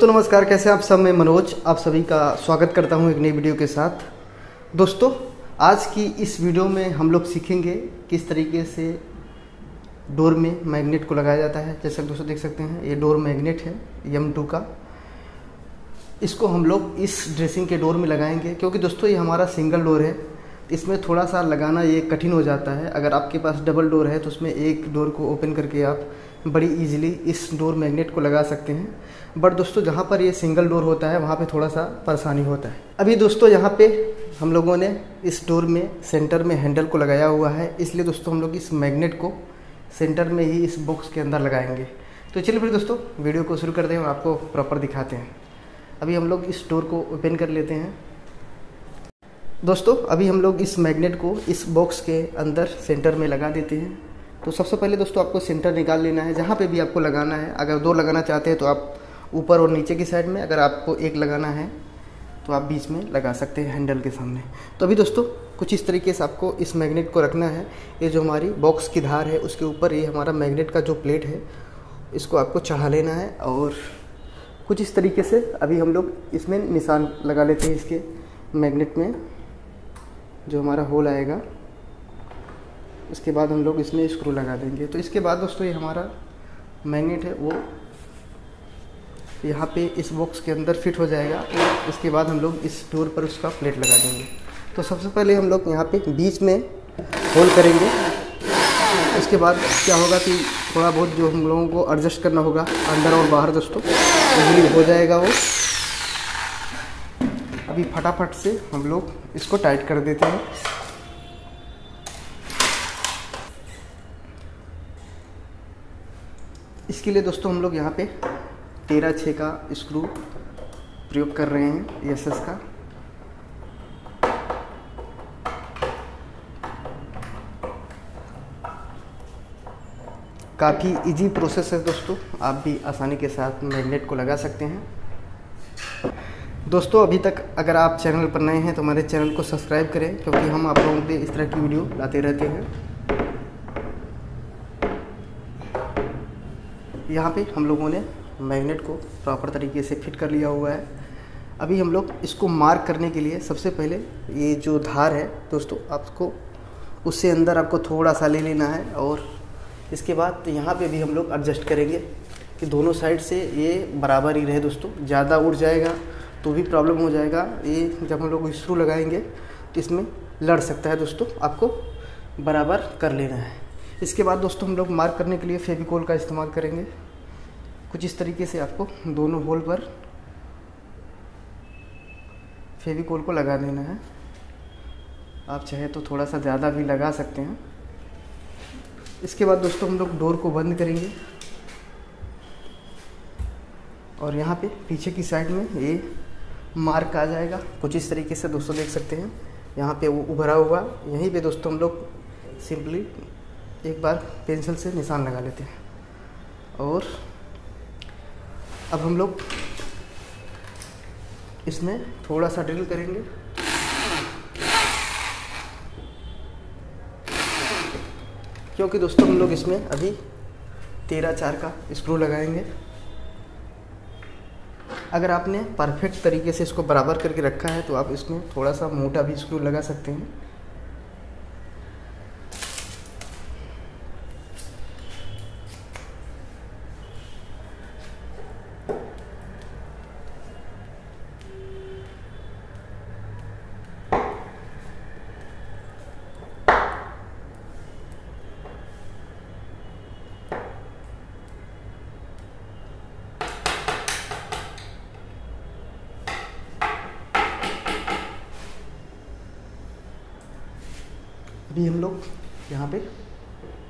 दोस्तों नमस्कार, कैसे हैं आप सब। मैं मनोज आप सभी का स्वागत करता हूं एक नई वीडियो के साथ। दोस्तों आज की इस वीडियो में हम लोग सीखेंगे किस तरीके से डोर में मैग्नेट को लगाया जाता है। जैसा दोस्तों देख सकते हैं ये डोर मैग्नेट है M2 का। इसको हम लोग इस ड्रेसिंग के डोर में लगाएंगे क्योंकि दोस्तों ये हमारा सिंगल डोर है, इसमें थोड़ा सा लगाना ये कठिन हो जाता है। अगर आपके पास डबल डोर है तो उसमें एक डोर को ओपन करके आप बड़ी इजीली इस डोर मैग्नेट को लगा सकते हैं। बट दोस्तों जहाँ पर ये सिंगल डोर होता है वहाँ पे थोड़ा सा परेशानी होता है। अभी दोस्तों यहाँ पे हम लोगों ने इस डोर में सेंटर में हैंडल को लगाया हुआ है, इसलिए दोस्तों हम लोग इस मैग्नेट को सेंटर में ही इस बॉक्स के अंदर लगाएंगे। तो चलिए फिर दोस्तों वीडियो को शुरू करते हैं और आपको प्रॉपर दिखाते हैं। अभी हम लोग इस डोर को ओपन कर लेते हैं। दोस्तों अभी हम लोग इस मैग्नेट को इस बॉक्स के अंदर सेंटर में लगा देते हैं। तो सबसे पहले दोस्तों आपको सेंटर निकाल लेना है, जहाँ पे भी आपको लगाना है। अगर दो लगाना चाहते हैं तो आप ऊपर और नीचे की साइड में, अगर आपको एक लगाना है तो आप बीच में लगा सकते हैं हैंडल के सामने। तो अभी दोस्तों कुछ इस तरीके से आपको इस मैग्नेट को रखना है। ये जो हमारी बॉक्स की धार है उसके ऊपर ये हमारा मैग्नेट का जो प्लेट है इसको आपको चढ़ा लेना है और कुछ इस तरीके से अभी हम लोग इसमें निशान लगा लेते हैं। इसके मैग्नेट में जो हमारा होल आएगा उसके बाद हम लोग इसमें स्क्रू लगा देंगे। तो इसके बाद दोस्तों ये हमारा मैग्नेट है वो यहाँ पे इस बॉक्स के अंदर फिट हो जाएगा और इसके बाद हम लोग इस डोर पर उसका प्लेट लगा देंगे। तो सबसे पहले हम लोग यहाँ पे बीच में होल करेंगे। इसके बाद क्या होगा कि थोड़ा बहुत जो हम लोगों को एडजस्ट करना होगा अंदर और बाहर दोस्तों इजीली हो जाएगा वो। अभी फटाफट से हम लोग इसको टाइट कर देते हैं। इसके लिए दोस्तों हम लोग यहाँ पे 13/6 का स्क्रू प्रयोग कर रहे हैं SS का। काफ़ी इजी प्रोसेस है दोस्तों, आप भी आसानी के साथ मैग्नेट को लगा सकते हैं। दोस्तों अभी तक अगर आप चैनल पर नए हैं तो हमारे चैनल को सब्सक्राइब करें क्योंकि हम आप लोगों के इस तरह की वीडियो लाते रहते हैं। यहाँ पे हम लोगों ने मैग्नेट को प्रॉपर तरीके से फिट कर लिया हुआ है। अभी हम लोग इसको मार्क करने के लिए सबसे पहले ये जो धार है दोस्तों आपको उससे अंदर आपको थोड़ा सा ले लेना है और इसके बाद यहाँ पे भी हम लोग एडजस्ट करेंगे कि दोनों साइड से ये बराबर ही रहे। दोस्तों ज़्यादा उड़ जाएगा तो भी प्रॉब्लम हो जाएगा, ये जब हम लोग स्क्रू लगाएंगे तो इसमें लड़ सकता है। दोस्तों आपको बराबर कर लेना है। इसके बाद दोस्तों हम लोग मार्क करने के लिए फेविकोल का इस्तेमाल करेंगे। कुछ इस तरीके से आपको दोनों होल पर फेविकोल को लगा देना है। आप चाहे तो थोड़ा सा ज़्यादा भी लगा सकते हैं। इसके बाद दोस्तों हम लोग डोर को बंद करेंगे और यहाँ पे पीछे की साइड में ये मार्क आ जाएगा। कुछ इस तरीके से दोस्तों देख सकते हैं यहाँ पे वो उभरा हुआ, यहीं पे दोस्तों हम लोग सिंपली एक बार पेंसिल से निशान लगा लेते हैं। और अब हम लोग इसमें थोड़ा सा ड्रिल करेंगे। क्योंकि दोस्तों हम लोग इसमें अभी 13/4 का स्क्रू लगाएंगे। अगर आपने परफेक्ट तरीके से इसको बराबर करके रखा है तो आप इसमें थोड़ा सा मोटा भी स्क्रू लगा सकते हैं। अभी हम लोग यहाँ पे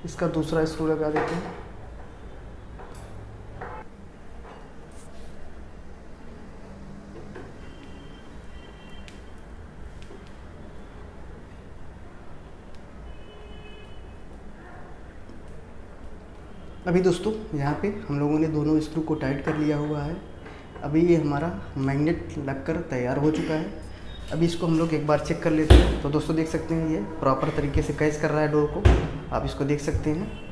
इसका दूसरा स्क्रू लगा देते हैं। अभी दोस्तों यहाँ पे हम लोगों ने दोनों स्क्रू को टाइट कर लिया हुआ है। अभी ये हमारा मैग्नेट लगकर तैयार हो चुका है। अभी इसको हम लोग एक बार चेक कर लेते हैं। तो दोस्तों देख सकते हैं ये प्रॉपर तरीके से कैच कर रहा है डोर को, आप इसको देख सकते हैं।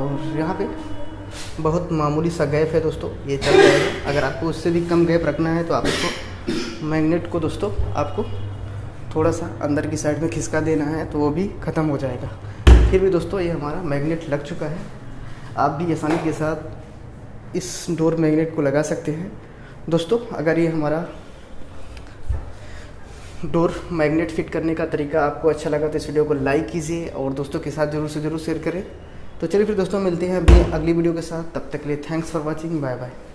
और यहाँ पे बहुत मामूली सा गैप है दोस्तों, ये चल जाएगा। अगर आपको उससे भी कम गैप रखना है तो आपको मैग्नेट को दोस्तों आपको थोड़ा सा अंदर की साइड में खिसका देना है तो वो भी ख़त्म हो जाएगा। फिर भी दोस्तों ये हमारा मैग्नेट लग चुका है, आप भी आसानी के साथ इस डोर मैग्नेट को लगा सकते हैं। दोस्तों अगर ये हमारा डोर मैग्नेट फिट करने का तरीका आपको अच्छा लगा तो इस वीडियो को लाइक कीजिए और दोस्तों के साथ ज़रूर से शेयर करें। तो चलिए फिर दोस्तों मिलते हैं अभी अगली वीडियो के साथ, तब तक के लिए thanks for watching, bye bye.